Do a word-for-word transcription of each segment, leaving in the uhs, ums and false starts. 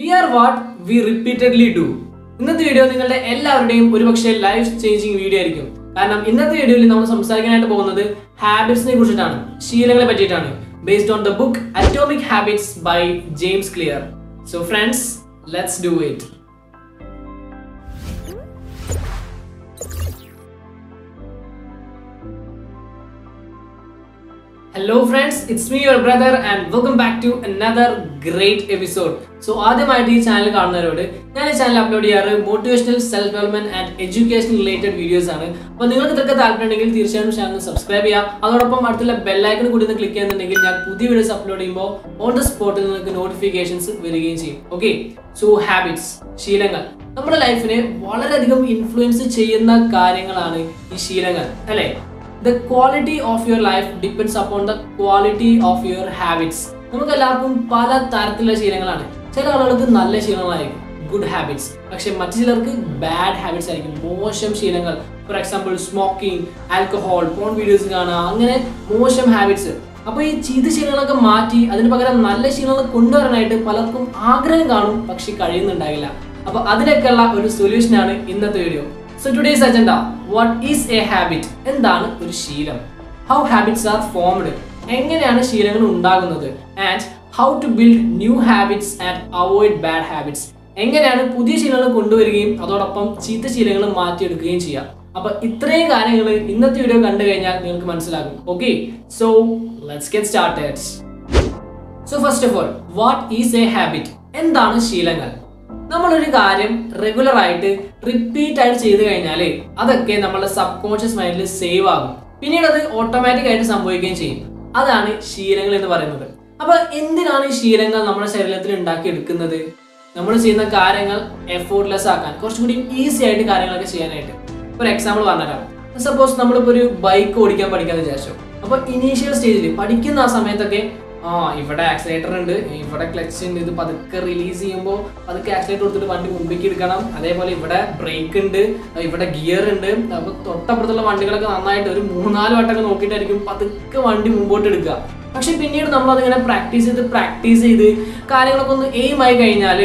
We are what we repeatedly do. ഇന്നത്തെ video നിങ്ങളുടെ എല്ലാവരുടെയും ഒരുപക്ഷേ ലൈഫ് ചേഞ്ചിങ് വീഡിയോ ആയിരിക്കും. കാരണം ഇന്നത്തെ വീഡിയോയിൽ നമ്മൾ സംസാരിക്കാനായിട്ട് പോകുന്നത് ഹാബിറ്റ്സിനെ കുറിച്ചിട്ടാണ്, ശീലങ്ങളെ പറ്റിയിട്ടാണ്. Based on the book Atomic Habits by James Clear. So friends, let's do it. Hello friends, it's me your brother and welcome back to another great episode. So ആദ്യമായിട്ട് ഈ ചാനൽ കാണുന്നവരോട്, ഞാൻ ഈ ചാനൽ അപ്ലോഡ് ചെയ്യാറ് motivational, self development and education related videos ആണ്. അപ്പോൾ നിങ്ങൾക്ക് ഇതൊക്കെ താല്പര്യം ഉണ്ടെങ്കിൽ തീർച്ചയായും ചാനൽ സബ്സ്ക്രൈബ് ചെയ്യുക. അതോടൊപ്പം അടുത്തുള്ള ബെല്ലൈക്കൺ കൂടി ഒന്ന് ക്ലിക്ക് ചെയ്യുന്നുണ്ടെങ്കിൽ ഞാൻ പുതിയ വീഡിയോസ് അപ്ലോഡ് ചെയ്യുമ്പോൾ ഓൺ ദ സ്പോട്ടിൽ നിങ്ങൾക്ക് നോട്ടിഫിക്കേഷൻസ് വരികയും ചെയ്യും. ഓക്കെ, സോ ഹാബിറ്റ്സ്, ശീലങ്ങൾ നമ്മുടെ ലൈഫിനെ വളരെയധികം ഇൻഫ്ലുവൻസ് ചെയ്യുന്ന കാര്യങ്ങളാണ് ഈ ശീലങ്ങൾ, അല്ലേ? The quality of your life depends upon the quality of your habits. നമുക്ക് എല്ലാവർക്കും പല തരത്തിലുള്ള ശീലങ്ങളാണ്. ചില ആളുകൾക്ക് നല്ല ശീലങ്ങളായിരിക്കും, ഗുഡ് ഹാബിറ്റ്സ്. പക്ഷെ മറ്റു ചിലർക്ക് ബാഡ് ഹാബിറ്റ്സ് ആയിരിക്കും, മോശം ശീലങ്ങൾ. For example smoking, alcohol, porn videos കാണുക, അങ്ങനെ മോശം ഹാബിറ്റ്സ്. അപ്പോൾ ഈ ചീത്ത ശീലങ്ങളൊക്കെ മാറ്റി അതിന് പകരം നല്ല ശീലങ്ങൾ കൊണ്ടുവരാനായിട്ട് പലർക്കും ആഗ്രഹം കാണും, പക്ഷെ കഴിയുന്നുണ്ടാകില്ല. അപ്പോൾ അതിനൊക്കെയുള്ള ഒരു സൊല്യൂഷനാണ് ഇന്നത്തെ video. So today's agenda, what is a habit? എന്താണ് ഒരു ശീലം? How habits are formed? എങ്ങനെയാണ് ശീലങ്ങൾ ഉണ്ടാകുന്നത്? And how to build new habits and avoid bad habits? എങ്ങനെയാണ് പുതിയ ശീലങ്ങൾ കൊണ്ടുവരികയും അതോടൊപ്പം ചീത്ത ശീലങ്ങൾ മാറ്റിയെടുക്കുകയും ചെയ്യുക? അപ്പോൾ ഇത്രയും കാര്യങ്ങൾ ഇന്നത്തെ വീഡിയോ കണ്ടു കഴിഞ്ഞാൽ നിങ്ങൾക്ക് മനസ്സിലാകും. Okay, so let's get started. So first of all, what is a habit? എന്താണ് ശീലങ്ങൾ? നമ്മളൊരു കാര്യം റെഗുലറായിട്ട് റിപ്പീറ്റ് ആയിട്ട് ചെയ്ത് കഴിഞ്ഞാൽ അതൊക്കെ നമ്മുടെ സബ് കോൺഷ്യസ് മൈൻഡിൽ സേവ് ആകും. പിന്നീട് അത് ഓട്ടോമാറ്റിക് ആയിട്ട് സംഭവിക്കുകയും ചെയ്യും. അതാണ് ശീലങ്ങൾ എന്ന് പറയുന്നത്. അപ്പൊ എന്തിനാണ് ഈ ശീലങ്ങൾ നമ്മുടെ ശരീരത്തിൽ ഉണ്ടാക്കിയെടുക്കുന്നത്? നമ്മൾ ചെയ്യുന്ന കാര്യങ്ങൾ എഫോർട്ട്ലെസ് ആക്കാൻ, കുറച്ചുകൂടി ഈസി ആയിട്ട് കാര്യങ്ങളൊക്കെ ചെയ്യാനായിട്ട്. ഫോർ എക്സാമ്പിൾ പറഞ്ഞുതരാം. സപ്പോസ് നമ്മളിപ്പോൾ ഒരു ബൈക്ക് ഓടിക്കാൻ പഠിക്കാന്ന് വിചാരിച്ചു. അപ്പൊ ഇനീഷ്യൽ സ്റ്റേജിൽ പഠിക്കുന്ന ആ സമയത്തൊക്കെ ആ ഇവിടെ ആക്സിലേറ്റർ ഉണ്ട്, ഇവിടെ ക്ലച്ച് ഉണ്ട്, ഇത് പതുക്കെ റിലീസ് ചെയ്യുമ്പോൾ പതുക്കെ ആക്സിലേറ്റർ കൊടുത്തിട്ട് വണ്ടി മുമ്പിലേക്ക് എടുക്കണം. അതേപോലെ ഇവിടെ ബ്രേക്ക് ഉണ്ട്, ഇവിടെ ഗിയർ ഉണ്ട്. അപ്പോൾ തൊട്ടപ്പുറത്തുള്ള വണ്ടികളൊക്കെ നന്നായിട്ട് ഒരു മൂന്നാല് വട്ടമൊക്കെ നോക്കിയിട്ടായിരിക്കും പതുക്കെ വണ്ടി മുമ്പോട്ട് എടുക്കുക. പക്ഷെ പിന്നീട് നമ്മളതിങ്ങനെ പ്രാക്ടീസ് ചെയ്ത് പ്രാക്ടീസ് ചെയ്ത് കാര്യങ്ങളൊക്കെ ഒന്ന് എയിം ആയി കഴിഞ്ഞാൽ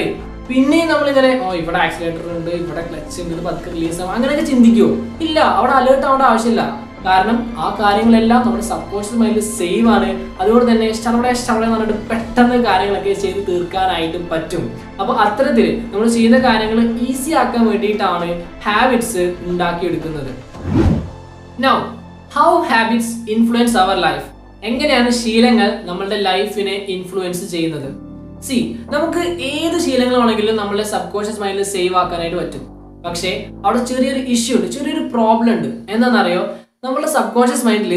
പിന്നെയും നമ്മളിങ്ങനെ ഓ ഇവിടെ ആക്സിലേറ്റർ ഉണ്ട്, ഇവിടെ ക്ലച്ച് ഉണ്ട്, ഇത് പതുക്കെ റിലീസ് ആകും, അങ്ങനെയൊക്കെ ചിന്തിക്കുമോ? ഇല്ല, അവിടെ അലേർട്ട് ആവേണ്ട ആവശ്യമില്ല. കാരണം ആ കാര്യങ്ങളെല്ലാം നമ്മുടെ സബ് കോൺഷ്യസ് മൈൻഡിൽ സേവ് ആണ്. അതുകൊണ്ട് തന്നെ ഇഷ്ടവിടെ ഇഷ്ടവിടെ എന്ന് പറഞ്ഞിട്ട് പെട്ടെന്ന് കാര്യങ്ങളൊക്കെ ചെയ്ത് തീർക്കാനായിട്ട് പറ്റും. അപ്പോൾ അത്തരത്തിൽ നമ്മൾ ചെയ്യുന്ന കാര്യങ്ങൾ ഈസി ആക്കാൻ വേണ്ടിയിട്ടാണ് ഹാബിറ്റ്സ് ഉണ്ടാക്കിയെടുക്കുന്നത്. Now how habits influence our life? എങ്ങനെയാണ് ശീലങ്ങൾ നമ്മളുടെ ലൈഫിനെ ഇൻഫ്ലുവൻസ് ചെയ്യുന്നത്? സി, നമുക്ക് ഏത് ശീലങ്ങളാണെങ്കിലും നമ്മളെ സബ് കോൺഷ്യസ് മൈൻഡിൽ സേവ് ആക്കാനായിട്ട് പറ്റും. പക്ഷേ അവിടെ ചെറിയൊരു ഇഷ്യൂ ഉണ്ട്, ചെറിയൊരു പ്രോബ്ലം ഉണ്ട്. എന്താണെന്നറിയോ? നമ്മുടെ സബ് കോൺഷ്യസ് മൈൻഡിൽ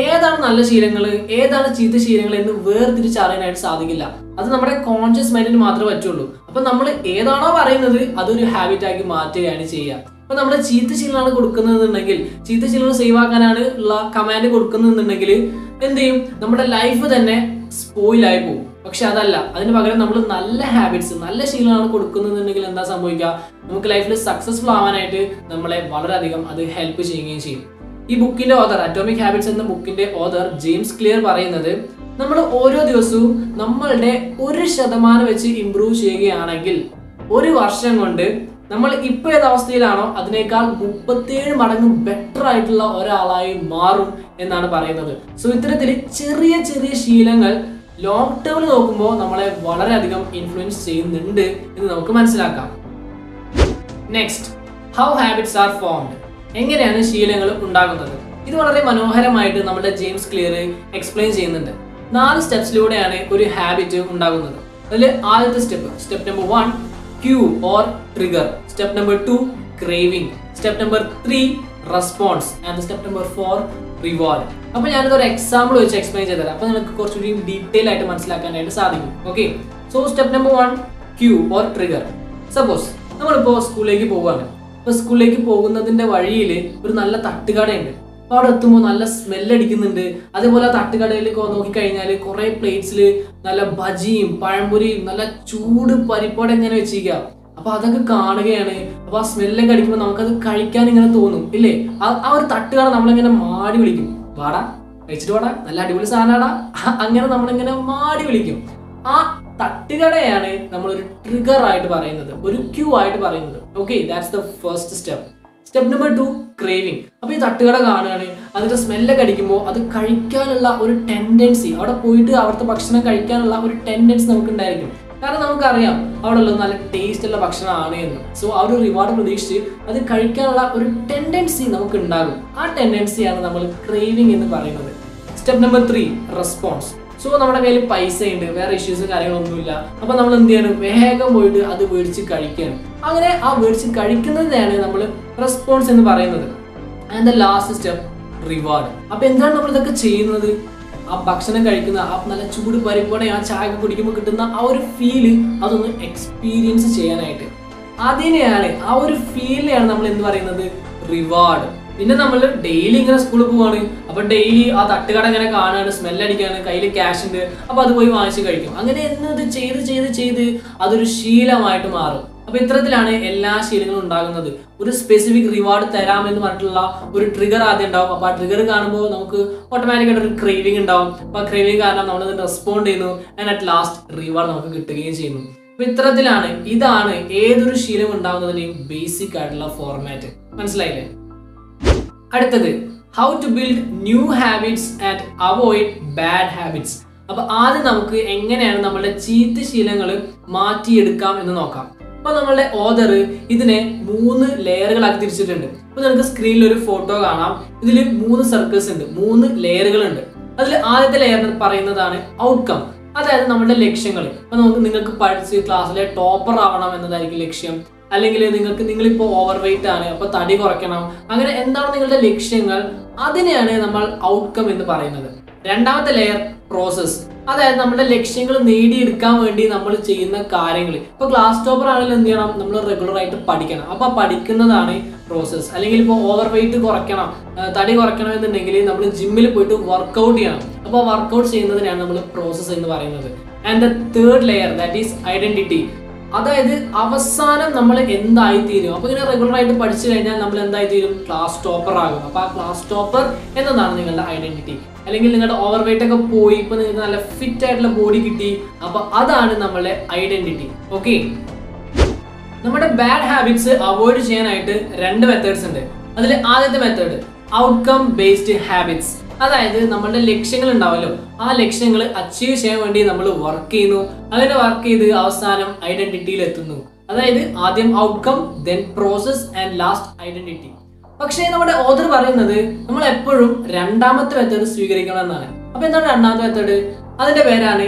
ഏതാണ് നല്ല ശീലങ്ങൾ, ഏതാണ് ചീത്ത ശീലങ്ങൾ എന്ന് വേർതിരിച്ചറിയാനായിട്ട് സാധിക്കില്ല. അത് നമ്മുടെ കോൺഷ്യസ് മൈൻഡിന് മാത്രമേ പറ്റുള്ളൂ. അപ്പൊ നമ്മൾ ഏതാണോ പറയുന്നത് അതൊരു ഹാബിറ്റ് ആക്കി മാറ്റുകയാണ് ചെയ്യുക. അപ്പൊ നമ്മുടെ ചീത്ത ശീലങ്ങളാണ് കൊടുക്കുന്നതെന്നുണ്ടെങ്കിൽ, ചീത്ത ശീലങ്ങൾ സേവ് ആക്കാനാണ് ഉള്ള കമാൻഡ് കൊടുക്കുന്നതെന്നുണ്ടെങ്കിൽ എന്ത് ചെയ്യും? നമ്മുടെ ലൈഫ് തന്നെ സ്പോയിലായി പോകും. പക്ഷെ അതല്ല, അതിന് പകരം നമ്മൾ നല്ല ഹാബിറ്റ്സ്, നല്ല ശീലങ്ങളാണ് കൊടുക്കുന്നതെന്നുണ്ടെങ്കിൽ എന്താ സംഭവിക്കുക? നമുക്ക് ലൈഫിൽ സക്സസ്ഫുൾ ആവാനായിട്ട് നമ്മളെ വളരെയധികം അത് ഹെൽപ്പ് ചെയ്യുകയും ചെയ്യും. ഈ ബുക്കിന്റെ ഓതർ, അറ്റോമിക് ഹാബിറ്റ്സ് എന്ന ബുക്കിന്റെ ഓതർ ജെയിംസ് ക്ലിയർ പറയുന്നത്, നമ്മൾ ഓരോ ദിവസവും നമ്മളുടെ ഒരു ശതമാനം വെച്ച് ഇംപ്രൂവ് ചെയ്യുകയാണെങ്കിൽ ഒരു വർഷം കൊണ്ട് നമ്മൾ ഇപ്പോൾ ഏത് അവസ്ഥയിലാണോ അതിനേക്കാൾ മുപ്പത്തിയേഴ് മടങ്ങ് ബെറ്റർ ആയിട്ടുള്ള ഒരാളായി മാറും എന്നാണ് പറയുന്നത്. സോ ഇത്തരത്തിൽ ചെറിയ ചെറിയ ശീലങ്ങൾ ലോങ് ടേമിൽ നോക്കുമ്പോൾ നമ്മളെ വളരെയധികം ഇൻഫ്ലുവൻസ് ചെയ്യുന്നുണ്ട് എന്ന് നമുക്ക് മനസ്സിലാക്കാം. Next, how habits are formed? എങ്ങനെയാണ് ശീലങ്ങൾ ഉണ്ടാകുന്നത്? ഇത് വളരെ മനോഹരമായിട്ട് നമ്മുടെ ജെയിംസ് ക്ലിയർ എക്സ്പ്ലെയിൻ ചെയ്യുന്നുണ്ട്. നാല് സ്റ്റെപ്സിലൂടെയാണ് ഒരു ഹാബിറ്റ് ഉണ്ടാകുന്നത്. അതിൽ ആദ്യത്തെ step, step number one, cue or trigger. Step number two, craving. Step number three, response. And step number four, reward. അപ്പോൾ ഞാനിതൊരു എക്സാമ്പിൾ വെച്ച് എക്സ്പ്ലെയിൻ ചെയ്തുതരാം. അപ്പോൾ നിങ്ങൾക്ക് കുറച്ചുകൂടി ഡീറ്റെയിൽ ആയിട്ട് മനസ്സിലാക്കാനായിട്ട് സാധിക്കും. Okay, so step number one, cue or trigger. Suppose നമ്മളിപ്പോൾ സ്കൂളിലേക്ക് പോവുകയാണ്. ഇപ്പോൾ സ്കൂളിലേക്ക് പോകുന്നതിൻ്റെ വഴിയിൽ ഒരു നല്ല തട്ടുകടയുണ്ട്. അപ്പോൾ അവിടെ എത്തുമ്പോൾ നല്ല സ്മെല്ലടിക്കുന്നുണ്ട്. അതേപോലെ ആ തട്ടുകടയിൽ നോക്കിക്കഴിഞ്ഞാൽ കുറേ പ്ലേറ്റ്സിൽ നല്ല ബജിയും പഴംപൊരിയും നല്ല ചൂട് പരിപ്പാടെ ഇങ്ങനെ വെച്ചിരിക്കുക. അപ്പോൾ അതൊക്കെ കാണുകയാണ്. അപ്പോൾ ആ സ്മെല്ലൊക്കെ അടിക്കുമ്പോൾ നമുക്കത് കഴിക്കാൻ ഇങ്ങനെ തോന്നും, ഇല്ലേ? ആ ഒരു തട്ടുകട നമ്മളിങ്ങനെ മാടി വിളിക്കും, വാടാ കഴിച്ചിട്ട് വാടാ, നല്ല അടിപൊളി സാധനമാടാ. അങ്ങനെ നമ്മളിങ്ങനെ മാടി വിളിക്കും. ആ തട്ടുകടയാണ് നമ്മളൊരു ട്രിഗർ ആയിട്ട് പറയുന്നത്, ഒരു ക്യൂ ആയിട്ട് പറയുന്നത്. Okay, that's the first step. Step number two, craving. അപ്പോൾ ഈ തട്ടുകട കാണുകയാണ്, അതിൻ്റെ സ്മെല്ലൊക്കെ അടിക്കുമ്പോൾ അത് കഴിക്കാനുള്ള ഒരു ടെൻഡൻസി, അവിടെ പോയിട്ട് അവിടുത്തെ ഭക്ഷണം കഴിക്കാനുള്ള ഒരു ടെൻഡൻസി നമുക്കുണ്ടായിരിക്കും. കാരണം നമുക്കറിയാം അവിടെ ഉള്ളത് നല്ല ടേസ്റ്റുള്ള ഭക്ഷണമാണ് എന്ന്. സോ ആ ഒരു റിവാർഡ് പ്രതീക്ഷിച്ച് അത് കഴിക്കാനുള്ള ഒരു ടെൻഡൻസി നമുക്ക് ഉണ്ടാകും. ആ ടെൻഡൻസിയാണ് നമ്മൾ ക്രേവിങ് എന്ന് പറയുന്നത്. Step number three, response. So നമ്മുടെ കയ്യിൽ പൈസ ഉണ്ട്, വേറെ ഇഷ്യൂസ് കാര്യങ്ങളൊന്നുമില്ല, അപ്പോൾ നമ്മൾ എന്ത് ചെയ്യണം? വേഗം പോയിട്ട് അത് മേടിച്ച് കഴിക്കണം. അങ്ങനെ ആ മേടിച്ച് കഴിക്കുന്നതിനെയാണ് നമ്മൾ റെസ്പോൺസ് എന്ന് പറയുന്നത്. And the last step, reward. അപ്പോൾ എന്താണ് നമ്മൾ ഇതൊക്കെ ചെയ്യുന്നത്? ആ ഭക്ഷണം കഴിക്കുന്ന ആ നല്ല ചൂട് പരിപ്പോടെ ആ ചായ കുടിക്കുമ്പോൾ കിട്ടുന്ന ആ ഒരു ഫീല്, അതൊന്ന് എക്സ്പീരിയൻസ് ചെയ്യാനായിട്ട് അതിനെയാണ്, ആ ഒരു ഫീലിനെയാണ് നമ്മൾ എന്ത് പറയുന്നത്? റിവാർഡ്. പിന്നെ നമ്മൾ ഡെയിലി ഇങ്ങനെ സ്കൂളിൽ പോവാണ്, അപ്പോൾ ഡെയിലി ആ തട്ടുകട ഇങ്ങനെ കാണാണ്, സ്മെല്ലടിക്കാണ്, കയ്യിൽ ക്യാഷ് ഉണ്ട്, അപ്പോൾ അത് പോയി വാങ്ങിച്ച് കഴിക്കും. അങ്ങനെ എന്നത് ചെയ്ത് ചെയ്ത് ചെയ്ത് അതൊരു ശീലമായിട്ട് മാറും. അപ്പോൾ ഇത്തരത്തിലാണ് എല്ലാ ശീലങ്ങളും ഉണ്ടാകുന്നത്. ഒരു സ്പെസിഫിക് റിവാർഡ് തരാമെന്ന് പറഞ്ഞിട്ടുള്ള ഒരു ട്രിഗർ ആദ്യം ഉണ്ടാവും. അപ്പോൾ ആ ട്രിഗർ കാണുമ്പോൾ നമുക്ക് ഓട്ടോമാറ്റിക്കായിട്ട് ഒരു ക്രേവിങ് ഉണ്ടാവും. അപ്പോൾ ആ ക്രേവിങ് കാരണം നമ്മളത് റെസ്പോണ്ട് ചെയ്യുന്നു, ആൻഡ് അറ്റ് ലാസ്റ്റ് റിവാർഡ് നമുക്ക് കിട്ടുകയും ചെയ്യുന്നു. അപ്പോൾ ഇത്തരത്തിലാണ്, ഇതാണ് ഏതൊരു ശീലം ഉണ്ടാകുന്നതിൻ്റെയും ബേസിക് ആയിട്ടുള്ള ഫോർമാറ്റ്. മനസ്സിലായില്ലേ? അടുത്തത്, how to build new habits and avoid bad habits. അപ്പോൾ ആദ്യം നമുക്ക് എങ്ങനെയാണ് നമ്മളുടെ ചീത്ത ശീലങ്ങൾ മാറ്റിയെടുക്കാം എന്ന് നോക്കാം. അപ്പോൾ നമ്മളുടെ ഓദർ ഇതിനെ മൂന്ന് ലെയറുകളാക്കി തിരിച്ചിട്ടുണ്ട്. അപ്പോൾ നമുക്ക് സ്ക്രീനിൽ ഒരു ഫോട്ടോ കാണാം. ഇതിൽ മൂന്ന് സർക്കിൾസ് ഉണ്ട്, മൂന്ന് ലെയറുകളുണ്ട്. അതിൽ ആദ്യത്തെ ലെയർ പറയുന്നതാണ് ഔട്ട്കം, അതായത് നമ്മുടെ ലക്ഷ്യങ്ങൾ. അപ്പോൾ നമുക്ക് നിങ്ങൾക്ക് പഠിച്ച് ക്ലാസ്സിലെ ടോപ്പർ ആവണം എന്നതായിരിക്കും ലക്ഷ്യം, അല്ലെങ്കിൽ നിങ്ങൾക്ക് നിങ്ങളിപ്പോൾ ഓവർ വെയിറ്റ് ആണ്, അപ്പോൾ തടി കുറയ്ക്കണം. അങ്ങനെ എന്താണ് നിങ്ങളുടെ ലക്ഷ്യങ്ങൾ, അതിനെയാണ് നമ്മൾ ഔട്ട്കം എന്ന് പറയുന്നത്. രണ്ടാമത്തെ ലെയർ പ്രോസസ്സ്, അതായത് നമ്മുടെ ലക്ഷ്യങ്ങൾ നേടിയെടുക്കാൻ വേണ്ടി നമ്മൾ ചെയ്യുന്ന കാര്യങ്ങൾ. ഇപ്പോൾ ക്ലാസ് ടോപ്പർ ആണെങ്കിൽ എന്ത് ചെയ്യണം? നമ്മൾ റെഗുലറായിട്ട് പഠിക്കണം. അപ്പോൾ പഠിക്കുന്നതാണ് പ്രോസസ്സ്. അല്ലെങ്കിൽ ഇപ്പോൾ ഓവർ വെയിറ്റ് കുറയ്ക്കണം, തടി കുറയ്ക്കണം എന്നുണ്ടെങ്കിൽ നമ്മൾ ജിമ്മിൽ പോയിട്ട് വർക്കൗട്ട് ചെയ്യണം. അപ്പോൾ വർക്കൗട്ട് ചെയ്യുന്നതിനാണ് നമ്മൾ പ്രോസസ്സ് എന്ന് പറയുന്നത്. And the third layer, that is identity, അതായത് അവസാനം നമ്മൾ എന്തായിത്തീരും. അപ്പോൾ ഇങ്ങനെ റെഗുലറായിട്ട് പഠിച്ചു കഴിഞ്ഞാൽ നമ്മൾ എന്തായിത്തീരും? ക്ലാസ് ടോപ്പർ ആകും. അപ്പോൾ ആ ക്ലാസ് ടോപ്പർ എന്നതാണ് നിങ്ങളുടെ ഐഡൻറ്റിറ്റി. അല്ലെങ്കിൽ നിങ്ങളുടെ ഓവർ വെയിറ്റ് ഒക്കെ പോയി, ഇപ്പോൾ നിങ്ങൾക്ക് നല്ല ഫിറ്റ് ആയിട്ടുള്ള ബോഡി കിട്ടി, അപ്പോൾ അതാണ് നമ്മളുടെ ഐഡൻറ്റിറ്റി. ഓക്കെ, നമ്മുടെ ബാഡ് ഹാബിറ്റ്സ് അവോയ്ഡ് ചെയ്യാനായിട്ട് രണ്ട് മെത്തേഡ്സ് ഉണ്ട്. അതിൽ ആദ്യത്തെ മെത്തേഡ് ഔട്ട്കം ബേസ്ഡ് ഹാബിറ്റ്സ്, അതായത് നമ്മളുടെ ലക്ഷ്യങ്ങൾ ഉണ്ടാവുമല്ലോ, ആ ലക്ഷ്യങ്ങൾ അച്ചീവ് ചെയ്യാൻ വേണ്ടി നമ്മൾ വർക്ക് ചെയ്യുന്നു. അങ്ങനെ വർക്ക് ചെയ്ത് അവസാനം ഐഡൻറ്റിറ്റിയിൽ എത്തുന്നു. അതായത് ആദ്യം outcome, then process, and last identity. പക്ഷേ നമ്മുടെ ഓദർ പറയുന്നത് നമ്മൾ എപ്പോഴും രണ്ടാമത്തെ മെത്തേഡ് സ്വീകരിക്കണം എന്നാണ്. അപ്പോൾ എന്താണ് രണ്ടാമത്തെ മെത്തേഡ്? അതിൻ്റെ പേരാണ്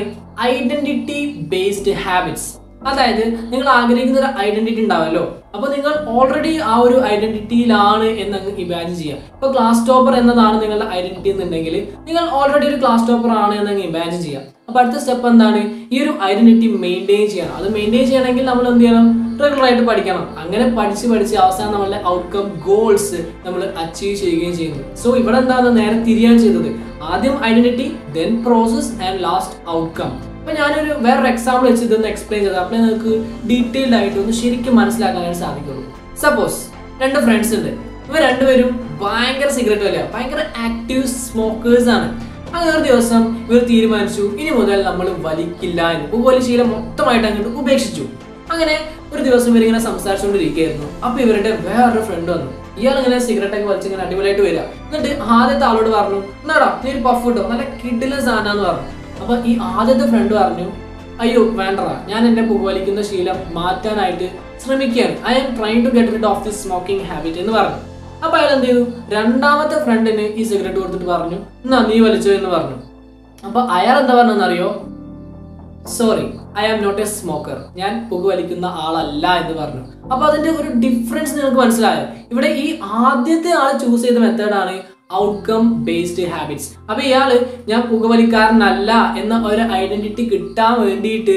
ഐഡൻറ്റിറ്റി ബേസ്ഡ് ഹാബിറ്റ്സ്. അതായത് നിങ്ങൾ ആഗ്രഹിക്കുന്ന ഒരു ഐഡൻറ്റിറ്റി ഉണ്ടാവുമല്ലോ, അപ്പോൾ നിങ്ങൾ ഓൾറെഡി ആ ഒരു ഐഡൻറ്റിറ്റിയിലാണ് എന്നങ്ങ് ഇമാജിൻ ചെയ്യുക. ഇപ്പോൾ ക്ലാസ് ടോപ്പർ എന്നതാണ് നിങ്ങളുടെ ഐഡൻറ്റിറ്റി എന്നുണ്ടെങ്കിൽ നിങ്ങൾ ഓൾറെഡി ഒരു ക്ലാസ് ടോപ്പർ ആണ് എന്നങ്ങ് ഇമാജിൻ ചെയ്യുക. അപ്പോൾ അടുത്ത സ്റ്റെപ്പ് എന്താണ്? ഈ ഒരു ഐഡൻറ്റിറ്റി മെയിൻറ്റെയിൻ ചെയ്യണം. അത് മെയിൻറ്റെയിൻ ചെയ്യണമെങ്കിൽ നമ്മൾ എന്ത് ചെയ്യണം? റെഗുലറായിട്ട് പഠിക്കണം. അങ്ങനെ പഠിച്ച് പഠിച്ച് അവസാനം നമ്മളുടെ ഔട്ട്കം ഗോൾസ് നമ്മൾ അച്ചീവ് ചെയ്യുകയും ചെയ്യുന്നു. സോ ഇവിടെ എന്താണ് നേരെ തിരിയാണ് ചെയ്തത്? ആദ്യം identity, then process, and last outcome. അപ്പോൾ ഞാനൊരു വേറൊരു എക്സാമ്പിൾ വെച്ച് ഇതൊന്ന് എക്സ്പ്ലെയിൻ ചെയ്തത്, അപ്പോൾ നിങ്ങൾക്ക് ഡീറ്റെയിൽഡ് ആയിട്ട് ഒന്ന് ശരിക്കും മനസ്സിലാക്കാനായിട്ട് സാധിക്കുള്ളൂ. സപ്പോസ് രണ്ട് ഫ്രണ്ട്സ് ഉണ്ട്, ഇവർ രണ്ടുപേരും ഭയങ്കര സിഗരറ്റ് വലിയ ഭയങ്കര ആക്റ്റീവ് സ്മോക്കേഴ്സ് ആണ്. അങ്ങനെ ഒരു ദിവസം ഇവർ തീരുമാനിച്ചു, ഇനി മുതൽ നമ്മൾ വലിക്കില്ല എന്ന്. ഇതുപോലെ ശീലം മൊത്തമായിട്ട് അങ്ങോട്ട് ഉപേക്ഷിച്ചു. അങ്ങനെ ഒരു ദിവസം ഇവരിങ്ങനെ സംസാരിച്ചുകൊണ്ടിരിക്കുകയായിരുന്നു. അപ്പോൾ ഇവരുടെ വേറൊരു ഫ്രണ്ട് വന്നു. ഇയാളിങ്ങനെ സിഗരറ്റൊക്കെ വലിച്ചിങ്ങനെ അടിപൊളിയായിട്ട് വരിക. എന്നിട്ട് ആദ്യത്തെ ആളോട് പറഞ്ഞു, എന്നാടാ നീ ഒരു പഫ് കിട്ടും, നല്ല കിടിലൻ സാധനമാണെന്ന് പറഞ്ഞു. അപ്പോൾ ഈ ആദ്യത്തെ ഫ്രണ്ട് പറഞ്ഞു, അയ്യോ വേണ്ടടാ, ഞാൻ എൻ്റെ പുകവലിക്കുന്ന ശീലം മാറ്റാനായിട്ട് ശ്രമിക്കുകയാണ്, I am try to get rid of this smoking habit എന്ന് പറഞ്ഞു. അപ്പോൾ അയാൾ എന്ത് ചെയ്തു? രണ്ടാമത്തെ ഫ്രണ്ടിന് ഈ സിഗരറ്റ് കൊടുത്തിട്ട് പറഞ്ഞു, എന്നാ നീ വലിച്ചോ എന്ന് പറഞ്ഞു. അപ്പോൾ അയാൾ എന്താ പറഞ്ഞെന്നറിയോ? Sorry, I am not a smoker, ഞാൻ പുകവലിക്കുന്ന ആളല്ല എന്ന് പറഞ്ഞു. അപ്പോൾ അതിൻ്റെ ഒരു ഡിഫറൻസ് നിങ്ങൾക്ക് മനസ്സിലായോ? ഇവിടെ ഈ ആദ്യത്തെ ആൾ ചൂസ് ചെയ്ത മെത്തേഡാണ് ഔട്ട്കം ബേസ്ഡ് ഹാബിറ്റ്സ്. അപ്പോൾ ഇയാൾ ഞാൻ പുകവലിക്കാരനല്ല എന്ന ഒരു ഐഡൻറ്റിറ്റി കിട്ടാൻ വേണ്ടിയിട്ട്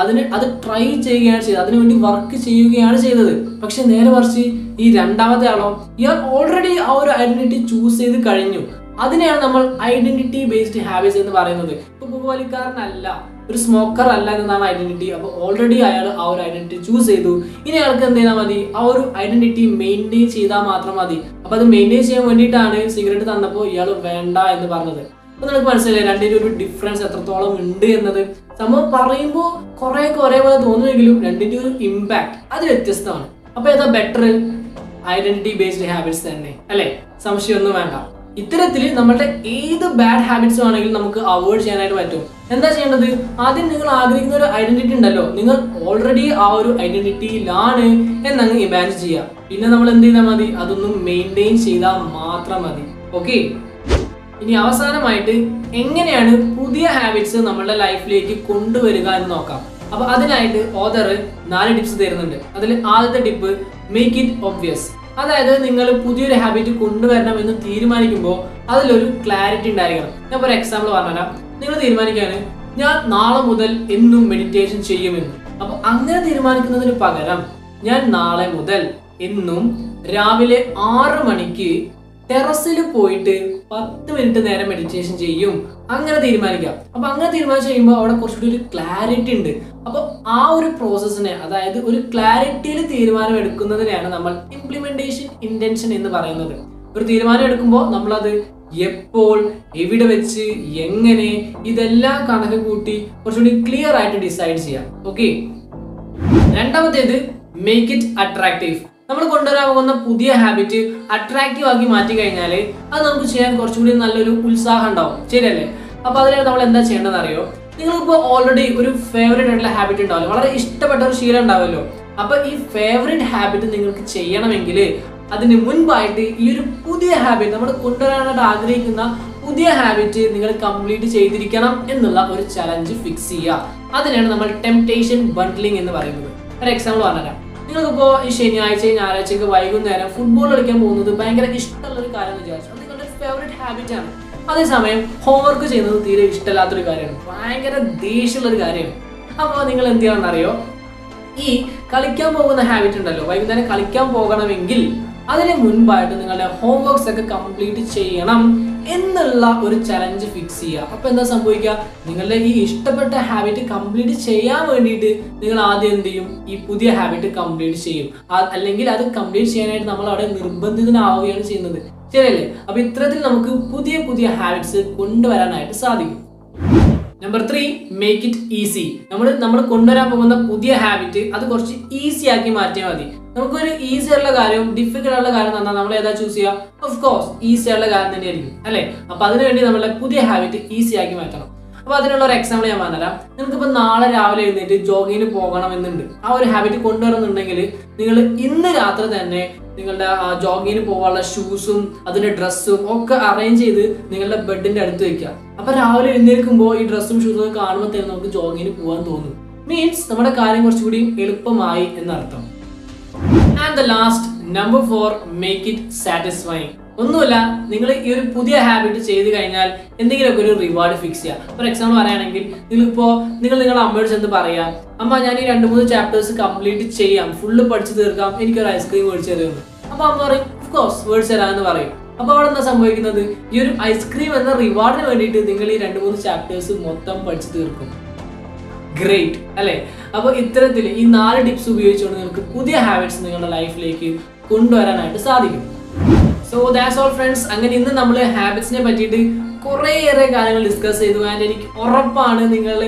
അതിന് അത് ട്രൈ ചെയ്യുകയാണ് ചെയ്തത്, അതിനുവേണ്ടി വർക്ക് ചെയ്യുകയാണ് ചെയ്തത്. പക്ഷെ നേരെ മറിച്ച് ഈ രണ്ടാമത്തെ ആളോ, ഇയാൾ ഓൾറെഡി ആ ഒരു ഐഡൻറ്റിറ്റി ചൂസ് ചെയ്ത് കഴിഞ്ഞു. അതിനെയാണ് നമ്മൾ ഐഡൻറ്റിറ്റി ബേസ്ഡ് ഹാബിറ്റ്സ് എന്ന് പറയുന്നത്. ഇപ്പോൾ പുകവലിക്കാരനല്ല, ഒരു സ്മോക്കർ അല്ല എന്നതാണ് ഐഡൻറ്റിറ്റി. അപ്പോൾ ഓൾറെഡി അയാൾ ആ ഒരു ഐഡൻറ്റിറ്റി ചൂസ് ചെയ്തു. ഇനി അയാൾക്ക് എന്ത് ചെയ്താൽ മതി? ആ ഒരു ഐഡൻറ്റിറ്റി മെയിൻറ്റെയിൻ ചെയ്താൽ മാത്രം മതി. അപ്പോൾ അത് മെയിൻറ്റെയിൻ ചെയ്യാൻ വേണ്ടിയിട്ടാണ് സിഗരറ്റ് തന്നപ്പോൾ ഇയാൾ വേണ്ട എന്ന് പറഞ്ഞത്. അപ്പോൾ നിങ്ങൾക്ക് മനസ്സിലായി രണ്ടിനും ഒരു ഡിഫറൻസ് എത്രത്തോളം ഉണ്ട് എന്നത്. സംഭവം പറയുമ്പോൾ കുറേയൊക്കെ ഒരേപോലെ തോന്നുമെങ്കിലും രണ്ടിൻ്റെ ഒരു ഇമ്പാക്ട് അത് വ്യത്യസ്തമാണ്. അപ്പോൾ ഏതാ ബെറ്റർ? ഐഡന്റിറ്റി ബേസ്ഡ് ഹാബിറ്റ്സ് തന്നെ അല്ലേ? സംശയമൊന്നും വേണ്ട. ഇത്തരത്തിൽ നമ്മളുടെ ഏത് ബാഡ് ഹാബിറ്റ്സും ആണെങ്കിലും നമുക്ക് അവോയ്ഡ് ചെയ്യാനായിട്ട് പറ്റും. എന്താ ചെയ്യേണ്ടത്? ആദ്യം നിങ്ങൾ ആഗ്രഹിക്കുന്ന ഒരു ഐഡന്റിറ്റി ഉണ്ടല്ലോ, നിങ്ങൾ ഓൾറെഡി ആ ഒരു ഐഡന്റിറ്റിയിലാണ് എന്നങ്ങ് ഇമാജിൻ ചെയ്യുക. പിന്നെ നമ്മൾ എന്ത് ചെയ്താൽ മതി? അതൊന്നും മെയിൻറ്റെയിൻ ചെയ്താൽ മാത്രം മതി. ഓക്കെ, ഇനി അവസാനമായിട്ട് എങ്ങനെയാണ് പുതിയ ഹാബിറ്റ്സ് നമ്മളുടെ ലൈഫിലേക്ക് കൊണ്ടുവരിക എന്ന് നോക്കാം. അപ്പോൾ അതിനായിട്ട് ഓതർ നാല് ടിപ്സ് തരുന്നുണ്ട്. അതിൽ ആദ്യത്തെ ടിപ്പ് മേക്ക് ഇറ്റ് ഒബ്വിയസ്. അതായത് നിങ്ങൾ പുതിയൊരു ഹാബിറ്റ് കൊണ്ടുവരണം എന്ന് തീരുമാനിക്കുമ്പോൾ അതിലൊരു ക്ലാരിറ്റി ഉണ്ടായിരിക്കണം. ഞാൻ ഒരു എക്സാമ്പിൾ പറഞ്ഞുതരാം. നിങ്ങൾ തീരുമാനിക്കുകയാണ് ഞാൻ നാളെ മുതൽ എന്നും മെഡിറ്റേഷൻ ചെയ്യുമെന്ന്. അപ്പോൾ അങ്ങനെ തീരുമാനിക്കുന്നതിന് പകരം ഞാൻ നാളെ മുതൽ എന്നും രാവിലെ ആറ് മണിക്ക് ടെറസിൽ പോയിട്ട് പത്ത് മിനിറ്റ് നേരം മെഡിറ്റേഷൻ ചെയ്യും അങ്ങനെ തീരുമാനിക്കാം. അപ്പോൾ അങ്ങനെ തീരുമാനിച്ച് കഴിയുമ്പോൾ അവിടെ കുറച്ചുകൂടി ഒരു ക്ലാരിറ്റി ഉണ്ട്. അപ്പോൾ ആ ഒരു പ്രോസസ്സിനെ, അതായത് ഒരു ക്ലാരിറ്റിയിൽ തീരുമാനം എടുക്കുന്നതിനെയാണ് നമ്മൾ ഇംപ്ലിമെന്റേഷൻ ഇൻറ്റൻഷൻ എന്ന് പറയുന്നത്. ഒരു തീരുമാനം എടുക്കുമ്പോൾ നമ്മളത് എപ്പോൾ, എവിടെ വെച്ച്, എങ്ങനെ, ഇതെല്ലാം കണക്ക് കൂട്ടി കുറച്ചുകൂടി ക്ലിയർ ആയിട്ട് ഡിസൈഡ് ചെയ്യാം. ഓക്കെ, രണ്ടാമത്തേത് മേക്ക് ഇറ്റ് അട്രാക്റ്റീവ്. നമ്മൾ കൊണ്ടുവരാൻ പോകുന്ന പുതിയ ഹാബിറ്റ് അട്രാക്റ്റീവ് ആക്കി മാറ്റി കഴിഞ്ഞാൽ അത് നമുക്ക് ചെയ്യാൻ കുറച്ചുകൂടി നല്ലൊരു ഉത്സാഹം ഉണ്ടാവും. ശരിയല്ലേ? അപ്പോൾ അതിനായിട്ട് നമ്മൾ എന്താ ചെയ്യേണ്ടതെന്ന് അറിയോ? നിങ്ങളിപ്പോൾ ഓൾറെഡി ഒരു ഫേവറേറ്റ് ആയിട്ടുള്ള ഹാബിറ്റ് ഉണ്ടാവുമല്ലോ, വളരെ ഇഷ്ടപ്പെട്ട ഒരു ശീലം ഉണ്ടാവുമല്ലോ. അപ്പോൾ ഈ ഫേവറേറ്റ് ഹാബിറ്റ് നിങ്ങൾക്ക് ചെയ്യണമെങ്കിൽ അതിന് മുൻപായിട്ട് ഈ ഒരു പുതിയ ഹാബിറ്റ്, നമ്മൾ കൊണ്ടുവരാനായിട്ട് ആഗ്രഹിക്കുന്ന പുതിയ ഹാബിറ്റ് നിങ്ങൾ കംപ്ലീറ്റ് ചെയ്തിരിക്കണം എന്നുള്ള ഒരു ചലഞ്ച് ഫിക്സ് ചെയ്യുക. അതിനാണ് നമ്മൾ ടെംപ്ടേഷൻ ബണ്ടിലിംഗ് എന്ന് പറയുന്നത്. ഒരു എക്സാമ്പിൾ പറഞ്ഞുതരാം. നിങ്ങൾക്കിപ്പോൾ ഈ ശനിയാഴ്ചയും ഞായറാഴ്ചയൊക്കെ വൈകുന്നേരം ഫുട്ബോൾ കളിക്കാൻ പോകുന്നത് ഭയങ്കര ഇഷ്ടമുള്ളൊരു കാര്യമെന്ന് വിചാരിച്ചു. അത് നിങ്ങളുടെ ഫേവറേറ്റ് ഹാബിറ്റാണ്. അതേസമയം ഹോംവർക്ക് ചെയ്യുന്നത് തീരെ ഇഷ്ടമില്ലാത്തൊരു കാര്യമാണ്, ഭയങ്കര ദേഷ്യമുള്ളൊരു കാര്യമാണ്. അപ്പോൾ നിങ്ങൾ എന്ത് ചെയ്യണമെന്നറിയോ? ഈ കളിക്കാൻ പോകുന്ന ഹാബിറ്റ് ഉണ്ടല്ലോ, വൈകുന്നേരം കളിക്കാൻ പോകണമെങ്കിൽ അതിന് മുൻപായിട്ട് നിങ്ങളുടെ ഹോംവർക്സ് ഒക്കെ കംപ്ലീറ്റ് ചെയ്യണം എന്നുള്ള ഒരു ചലഞ്ച് ഫിക്സ് ചെയ്യുക. അപ്പോൾ എന്താ സംഭവിക്കുക? നിങ്ങളുടെ ഈ ഇഷ്ടപ്പെട്ട ഹാബിറ്റ് കംപ്ലീറ്റ് ചെയ്യാൻ വേണ്ടിയിട്ട് നിങ്ങൾ ആദ്യം എന്ത് ചെയ്യും? ഈ പുതിയ ഹാബിറ്റ് കംപ്ലീറ്റ് ചെയ്യും. അല്ലെങ്കിൽ അത് കംപ്ലീറ്റ് ചെയ്യാനായിട്ട് നമ്മൾ അവിടെ നിർബന്ധിതനാവുകയാണ് ചെയ്യുന്നത്. ശരിയല്ലേ? അപ്പോൾ ഇത്തരത്തിൽ നമുക്ക് പുതിയ പുതിയ ഹാബിറ്റ്സ് കൊണ്ടുവരാനായിട്ട് സാധിക്കും. Number three, make it easy. നമ്മൾ നമ്മൾ കൊണ്ടുവരാൻ പോകുന്ന പുതിയ ഹാബിറ്റ് അത് കുറച്ച് ഈസി ആക്കി മാറ്റിയാൽ മതി. നമുക്കൊരു ഈസി ആയിട്ടുള്ള കാര്യവും ഡിഫിക്കൽട്ട് ആയിട്ടുള്ള കാര്യം തന്നാൽ നമ്മൾ ഏതാ ചൂസ് ചെയ്യുക? ഓഫ് കോഴ്സ് ഈസി ആയിട്ടുള്ള കാര്യം തന്നെയായിരിക്കും അല്ലേ? അപ്പോൾ അതിനുവേണ്ടി നമ്മളെ പുതിയ ഹാബിറ്റ് ഈസി ആക്കി മാറ്റണം. അപ്പോൾ അതിനുള്ള ഒരു എക്സാമ്പിൾ ഞാൻ പറഞ്ഞുതരാം. നിങ്ങൾക്കിപ്പോൾ നാളെ രാവിലെ എഴുന്നേറ്റ് ജോഗിങ്ങിന് പോകണം എന്നുണ്ട്. ആ ഒരു ഹാബിറ്റ് കൊണ്ടുവരുന്നുണ്ടെങ്കിൽ നിങ്ങൾ ഇന്ന് രാത്രി തന്നെ നിങ്ങളുടെ ജോഗിങ്ങിന് പോകാനുള്ള ഷൂസും അതിൻ്റെ ഡ്രസ്സും ഒക്കെ അറേഞ്ച് ചെയ്ത് നിങ്ങളുടെ ബെഡിൻ്റെ അടുത്ത് വയ്ക്കുക. അപ്പോൾ രാവിലെ എഴുന്നേൽക്കുമ്പോൾ ഈ ഡ്രസ്സും ഷൂസും കാണുമ്പോൾ തന്നെ നമുക്ക് ജോഗിങ്ങിന് പോകാൻ തോന്നും. മീൻസ് നമ്മുടെ കാര്യം കുറച്ചുകൂടി എളുപ്പമായി എന്നർത്ഥം. And the last number four, make it satisfying. ഒന്നുമില്ല, നിങ്ങൾ ഈ ഒരു പുതിയ ഹാബിറ്റ് ചെയ്ത് കഴിഞ്ഞാൽ എന്തെങ്കിലുമൊക്കെ ഒരു റിവാർഡ് ഫിക്സ് ചെയ്യുക. ഫോർ എക്സാമ്പിൾ പറയുകയാണെങ്കിൽ നിങ്ങളിപ്പോൾ നിങ്ങൾ നിങ്ങളുടെ അമ്മയോട് ചെന്ന് പറയാ, അമ്മ ഞാൻ ഈ രണ്ട് മൂന്ന് ചാപ്റ്റേഴ്സ് കംപ്ലീറ്റ് ചെയ്യാം, ഫുള്ള് പഠിച്ചു തീർക്കാം, എനിക്കൊരു ഐസ്ക്രീം മേടിച്ചു തരുമെന്ന്. അപ്പോൾ അമ്മ പറയും ഓഫ് കോഴ്സ് മേടിച്ചു തരാമെന്ന് പറയും. അപ്പോൾ അവിടെ എന്താ സംഭവിക്കുന്നത്? ഈ ഒരു ഐസ്ക്രീം എന്ന റിവാർഡിന് വേണ്ടിയിട്ട് നിങ്ങൾ ഈ രണ്ട് മൂന്ന് ചാപ്റ്റേഴ്സ് മൊത്തം പഠിച്ചു തീർക്കും. ഗ്രേറ്റ് അല്ലേ? അപ്പോൾ ഇത്തരത്തിൽ ഈ നാല് ടിപ്സ് ഉപയോഗിച്ചുകൊണ്ട് നിങ്ങൾക്ക് പുതിയ ഹാബിറ്റ്സ് നിങ്ങളുടെ ലൈഫിലേക്ക് കൊണ്ടുവരാനായിട്ട് സാധിക്കും. So that's all friends. അങ്ങനെ ഇന്ന് നമ്മൾ ഹാബിറ്റ്സിനെ പറ്റിയിട്ട് കുറേയേറെ കാര്യങ്ങൾ ഡിസ്കസ് ചെയ്തു. ആൻഡ് എനിക്ക് ഉറപ്പാണ് നിങ്ങൾ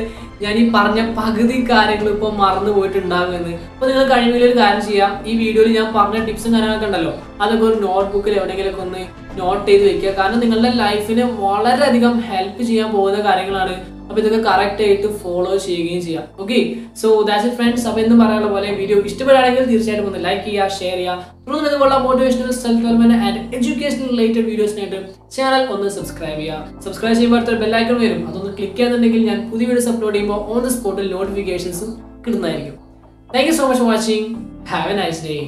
ഞാൻ ഈ പറഞ്ഞ പകുതി കാര്യങ്ങൾ ഇപ്പോൾ മറന്നു പോയിട്ടുണ്ടാകുമെന്ന്. അപ്പോൾ നിങ്ങൾ കഴിയുമെങ്കിൽ ഒരു കാര്യം ചെയ്യാം, ഈ വീഡിയോയിൽ ഞാൻ പറഞ്ഞ ടിപ്സും കാര്യങ്ങളൊക്കെ ഉണ്ടല്ലോ അതൊക്കെ ഒരു നോട്ട് ബുക്കിൽ എവിടെയെങ്കിലൊക്കെ ഒന്ന് നോട്ട് ചെയ്ത് വെക്കുക. കാരണം നിങ്ങളുടെ ലൈഫിന് വളരെയധികം ഹെൽപ്പ് ചെയ്യാൻ പോകുന്ന കാര്യങ്ങളാണ്. അപ്പോൾ ഇതൊക്കെ കറക്റ്റ് ആയിട്ട് ഫോളോ ചെയ്യുകയും ചെയ്യാം. Okay, so that's it friends. അപ്പോൾ എന്ന് പറയാനുള്ള പോലെ വീഡിയോ ഇഷ്ടപ്പെടുകയാണെങ്കിൽ തീർച്ചയായിട്ടും ഒന്ന് ലൈക്ക് ചെയ്യുക, ഷെയർ ചെയ്യുക. തുടർന്ന് ഇതുപോലുള്ള motivational, self development and education related വീഡിയോസിനായിട്ട് ചാനൽ ഒന്ന് സബ്സ്ക്രൈബ് ചെയ്യുക. സബ്സ്ക്രൈബ് ചെയ്യുമ്പോൾ അടുത്തൊരു ബെല്ലൈക്കൺ വരും, അതൊന്ന് ക്ലിക്ക് ചെയ്യുന്നുണ്ടെങ്കിൽ ഞാൻ പുതിയ വീഡിയോസ് അപ്ലോഡ് ചെയ്യുമ്പോൾ ഓൺ ദി സ്പോട്ടിൽ നോട്ടിഫിക്കേഷൻസും കിട്ടുന്നതായിരിക്കും. Thank you so much for watching. Have a nice day.